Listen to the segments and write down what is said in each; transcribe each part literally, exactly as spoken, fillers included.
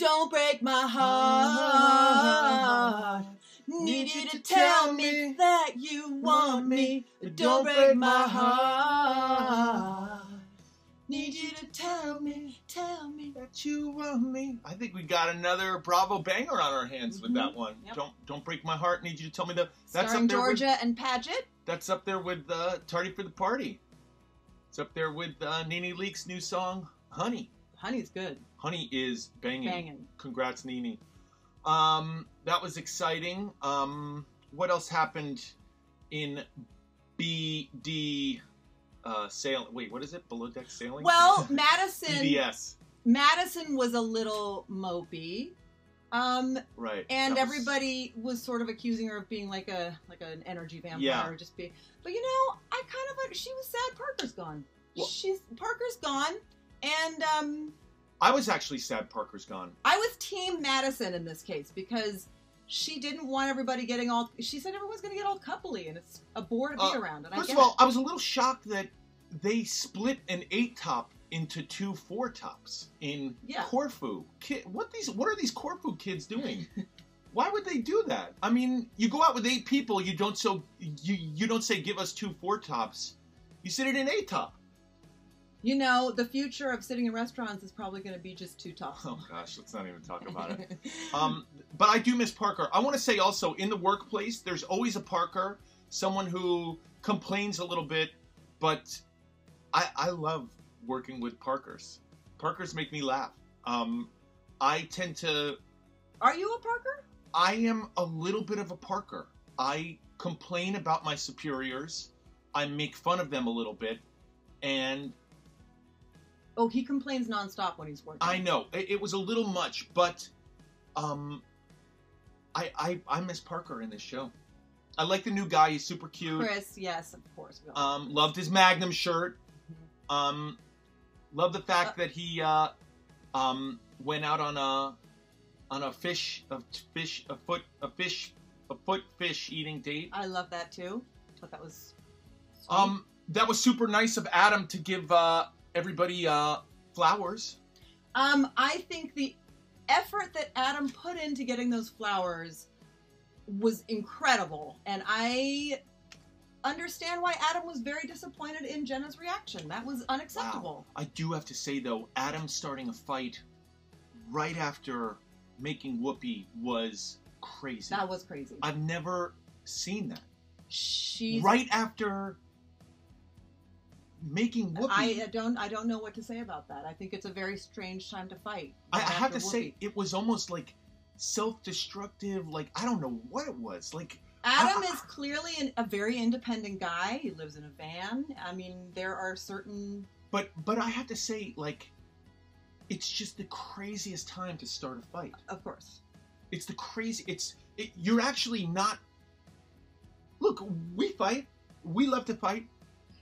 Don't break my heart. Need you to tell me that you want me, but don't break my heart. Need you to tell me, tell me that you want me. I think we got another Bravo banger on our hands mm-hmm. with that one. Yep. Don't don't break my heart. Need you to tell me that. That's starring up there Georgia with, and Padgett. That's up there with uh, Tardy for the Party. It's up there with uh, Nene Leakes' new song, Honey. Honey's good. Honey is banging. Banging. Congrats, Nene. Um, that was exciting. Um, what else happened in B D uh, sail? Wait, what is it? Below Deck Sailing? Well, Madison. B D S. Madison was a little mopey. Um, right. And was... everybody was sort of accusing her of being like a like an energy vampire, yeah. or just be. But you know, I kind of like, she was sad. Parker's gone. Well, She's Parker's gone, and um. I was actually sad Parker's gone. I was team Madison in this case because she didn't want everybody getting all... She said everyone's going to get all coupley and it's a bore to uh, be around. And first I of all, it. I was a little shocked that they split an eight-top into two four-tops in yeah. Corfu. Kid, what these? What are these Corfu kids doing? Why would they do that? I mean, you go out with eight people, you don't, so, you, you don't say, give us two four-tops. You sit in an eight-top. You know, the future of sitting in restaurants is probably going to be just too tough. Oh, gosh, let's not even talk about it. Um, but I do miss Parker. I want to say also, in the workplace, there's always a Parker, someone who complains a little bit, but I, I love working with Parkers. Parkers make me laugh. Um, I tend to... Are you a Parker? I am a little bit of a Parker. I complain about my superiors. I make fun of them a little bit, and... Oh, he complains nonstop when he's working. I know. It, it was a little much, but um, I, I I miss Parker in this show. I like the new guy. He's super cute. Chris, yes, of course. We all um, like loved his Magnum shirt. Mm-hmm. Um, loved the fact uh, that he uh, um, went out on a on a fish a fish a foot a fish a foot fish eating date. I love that too. I thought that was sweet. Um, that was super nice of Adam to give. Uh, Everybody, uh, flowers. Um, I think the effort that Adam put into getting those flowers was incredible. And I understand why Adam was very disappointed in Jenna's reaction. That was unacceptable. Wow. I do have to say, though, Adam starting a fight right after making Whoopi was crazy. That was crazy. I've never seen that. She's... Right after... Making Whoopi. I don't. I don't know what to say about that. I think it's a very strange time to fight. Right I have to Whoopi. say it was almost like self-destructive. Like I don't know what it was. Like Adam I, I, is clearly an, a very independent guy. He lives in a van. I mean, there are certain. But but I have to say, like, it's just the craziest time to start a fight. Of course, it's the crazy. It's it, you're actually not. Look, we fight. We love to fight.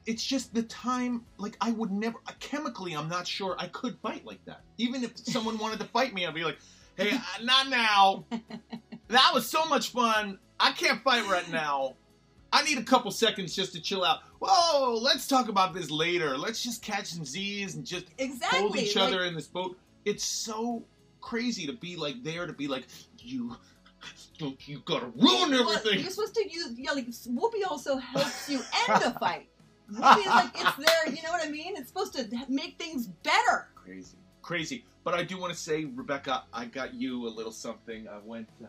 It's just the time, like, I would never, chemically, I'm not sure I could fight like that. Even if someone wanted to fight me, I'd be like, hey, not now. That was so much fun. I can't fight right now. I need a couple seconds just to chill out. Whoa, let's talk about this later. Let's just catch some Z's and just exactly. hold each other like, in this boat. It's so crazy to be, like, there, to be like, you... Don't you gotta ruin everything. Well, you're supposed to use, yeah, like, Whoopi also helps you end the fight. It's like it's there, you know what I mean? It's supposed to make things better. Crazy, crazy. But I do want to say, Rebecca, I got you a little something. I went, uh,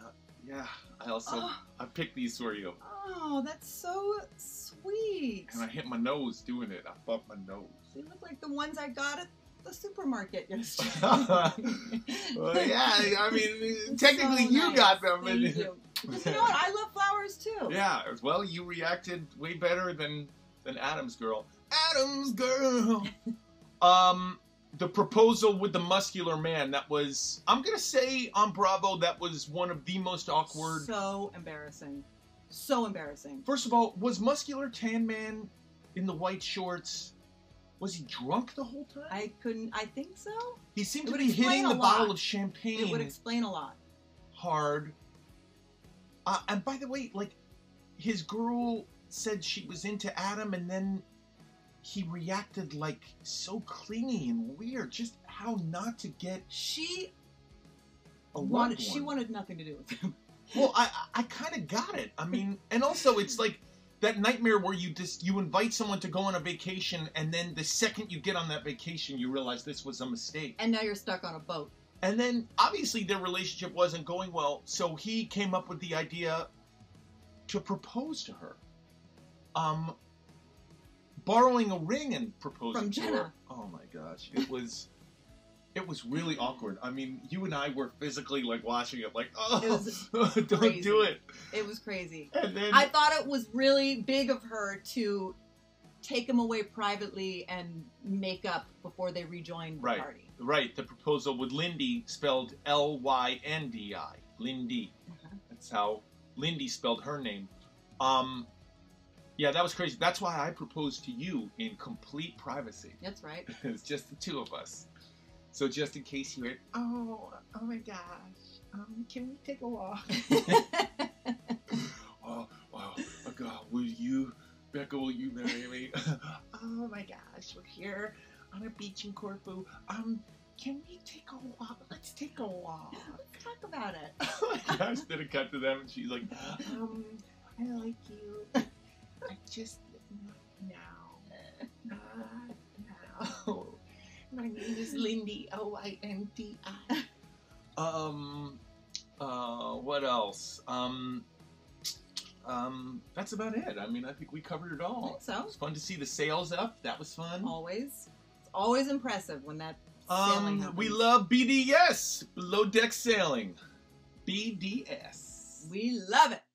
uh, yeah. I also oh. I picked these for you. Oh, that's so sweet. And I hit my nose doing it. I bumped my nose. They look like the ones I got at the supermarket yesterday. Well, yeah. I mean, technically, so you nice. got them. Thank and, you. Because you know what? I love flowers too. Yeah, well, you reacted way better than than Adam's girl. Adam's girl. um, the proposal with the muscular man. That was. I'm gonna say on Bravo that was one of the most awkward. So embarrassing. So embarrassing. First of all, was muscular tan man in the white shorts? Was he drunk the whole time? I couldn't. I think so. He seemed it to be hitting the bottle of champagne. It would explain a lot. Hard. Uh, and by the way, like, his girl said she was into Adam, and then he reacted, like, so clingy and weird. Just how not to get she a wanted, she wanted nothing to do with him. Well, I I kind of got it. I mean, and also it's like that nightmare where you just you invite someone to go on a vacation, and then the second you get on that vacation, you realize this was a mistake. And now you're stuck on a boat. And then obviously their relationship wasn't going well, so he came up with the idea to propose to her. Um, borrowing a ring and proposing from Jenna. To her. Oh my gosh, it was. It was really awkward. I mean, you and I were physically like watching it, like, oh, don't crazy. do it. It was crazy. And then I thought it was really big of her to take him away privately and make up before they rejoined the right. party. Right. The proposal with Lindy, spelled L Y N D I, Lindy. Uh-huh. That's how Lindy spelled her name. Um, yeah, that was crazy. That's why I proposed to you in complete privacy. That's right. It's just the two of us. So just in case you went, oh, oh my gosh, um, can we take a walk? oh, oh, oh, God, will you, Becca, will you marry me? oh my gosh, we're here on a beach in Corfu. Um, can we take a walk? Let's take a walk. Let's talk about it. oh my gosh, then it cut to them and she's like, um, I like you. I just, not now, not now. My name is Lindy, L Y N D I. Um, uh, what else? Um, um, that's about it. I mean, I think we covered it all. I think so. It was fun to see the sails up. That was fun. Always. It's always impressive when that sailing um, happens. We love B D S, Below Deck Sailing. B D S. We love it.